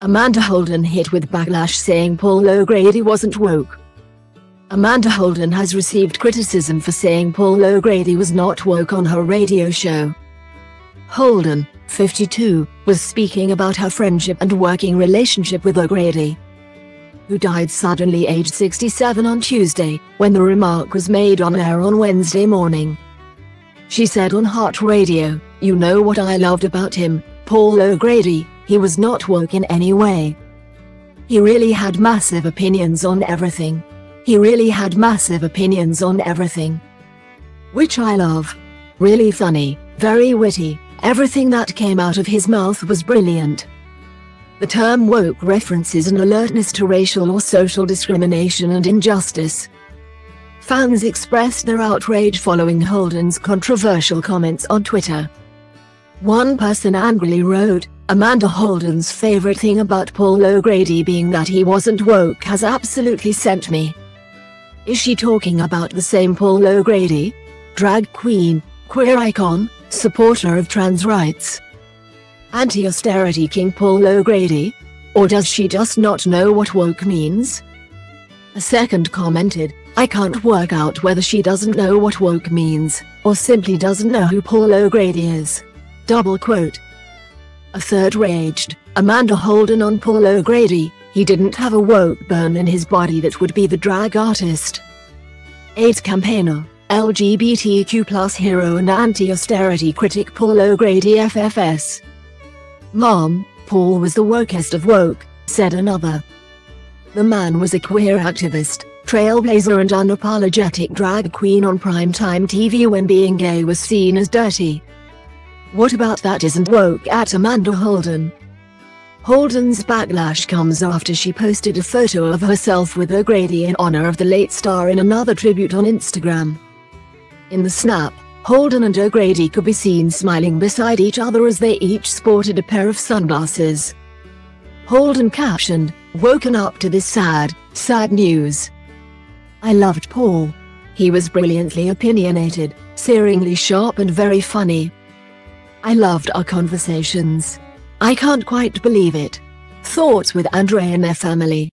Amanda Holden hit with backlash saying Paul O'Grady wasn't woke. Amanda Holden has received criticism for saying Paul O'Grady was not woke on her radio show. Holden, 52, was speaking about her friendship and working relationship with O'Grady, who died suddenly aged 67 on Tuesday, when the remark was made on air on Wednesday morning. She said on Heart Radio, "You know what I loved about him, Paul O'Grady? He was not woke in any way. He really had massive opinions on everything. Which I love. Really funny, very witty, everything that came out of his mouth was brilliant." The term woke references an alertness to racial or social discrimination and injustice. Fans expressed their outrage following Holden's controversial comments on Twitter. One person angrily wrote, "Amanda Holden's favorite thing about Paul O'Grady being that he wasn't woke has absolutely sent me. Is she talking about the same Paul O'Grady? Drag queen, queer icon, supporter of trans rights, anti-austerity king Paul O'Grady? Or does she just not know what woke means?" A second commented, "I can't work out whether she doesn't know what woke means, or simply doesn't know who Paul O'Grady is." Double quote. A third raged, "Amanda Holden on Paul O'Grady, he didn't have a woke burn in his body that would be the drag artist, AIDS campaigner, LGBTQ+ hero and anti-austerity critic Paul O'Grady FFS. Mom, Paul was the wokest of woke," said another. The man was a queer activist, trailblazer and unapologetic drag queen on primetime TV when being gay was seen as dirty. What about that isn't woke at Amanda Holden? Holden's backlash comes after she posted a photo of herself with O'Grady in honor of the late star in another tribute on Instagram. In the snap, Holden and O'Grady could be seen smiling beside each other as they each sported a pair of sunglasses. Holden captioned, "Woken up to this sad, sad news. I loved Paul. He was brilliantly opinionated, searingly sharp and very funny. I loved our conversations. I can't quite believe it. Thoughts with Andrea and their family."